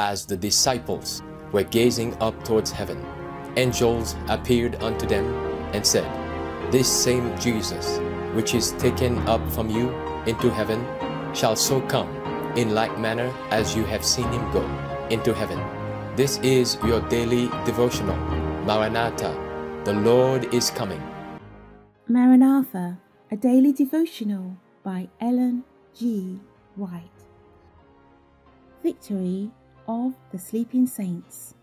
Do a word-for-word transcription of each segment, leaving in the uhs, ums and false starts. as the disciples were gazing up towards heaven, angels appeared unto them and said, This same Jesus, which is taken up from you into heaven, shall so come in like manner as you have seen him go into heaven. This is your daily devotional. Maranatha, the Lord is coming. Maranatha, a daily devotional by Ellen G. White. Victory of the sleeping saints.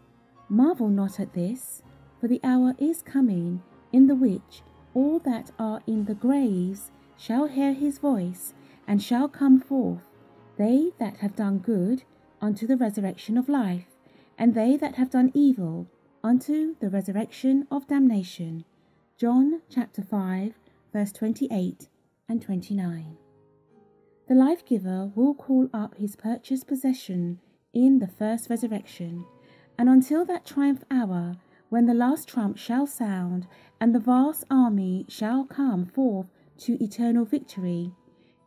Marvel not at this, for the hour is coming in the which all that are in the graves shall hear his voice, and shall come forth, they that have done good unto the resurrection of life, and they that have done evil unto the resurrection of damnation. John chapter five, verse twenty-eight and twenty-nine. The life-giver will call up his purchased possession in the first resurrection, and until that triumph hour, when the last trump shall sound, and the vast army shall come forth to eternal victory,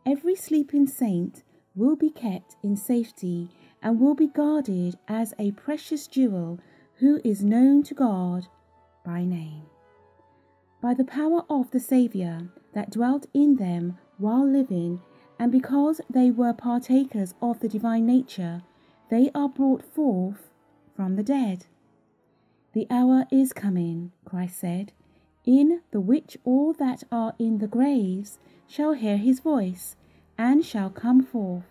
every sleeping saint will be kept in safety and will be guarded as a precious jewel who is known to God by name, by the power of the Saviour that dwelt in them while living, and because they were partakers of the divine nature, they are brought forth from the dead. The hour is coming, Christ said, in the which all that are in the graves shall hear his voice, and shall come forth.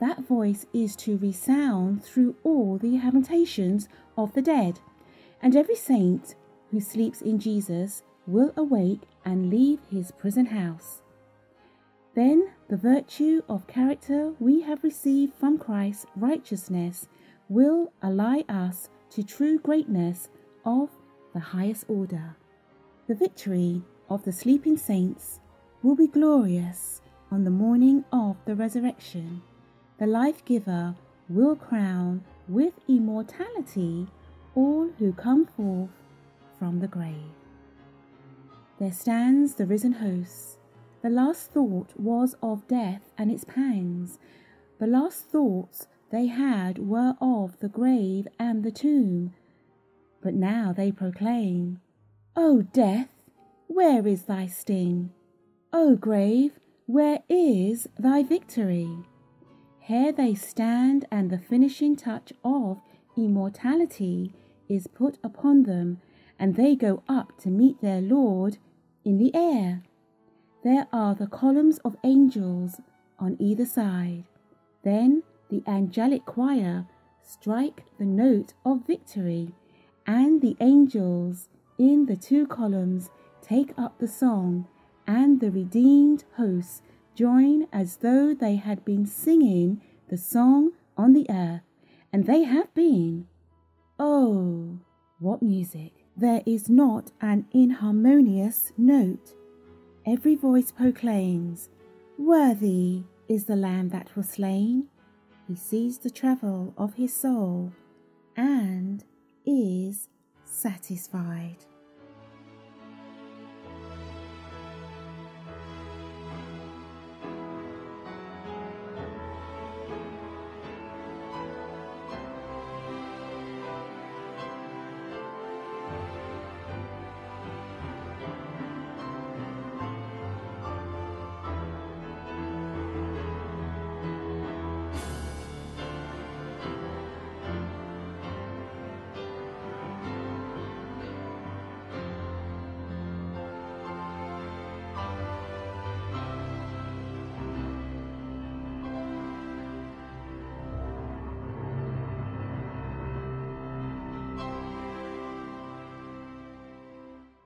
That voice is to resound through all the habitations of the dead, and every saint who sleeps in Jesus will awake and leave his prison house. Then the virtue of character we have received from Christ's righteousness will ally us to true greatness of the highest order. The victory of the sleeping saints will be glorious on the morning of the resurrection. The life-giver will crown with immortality all who come forth from the grave. There stands the risen host. The last thought was of death and its pangs. The last thoughts they had were of the grave and the tomb. But now they proclaim, O death, where is thy sting? O grave, where is thy victory? Here they stand, and the finishing touch of immortality is put upon them, and they go up to meet their Lord in the air. There are the columns of angels on either side. Then the angelic choir strike the note of victory, and the angels in the two columns take up the song, and the redeemed hosts join as though they had been singing the song on the earth, and they have been. Oh, what music! There is not an inharmonious note. Every voice proclaims, Worthy is the Lamb that was slain. He sees the travail of his soul and is satisfied.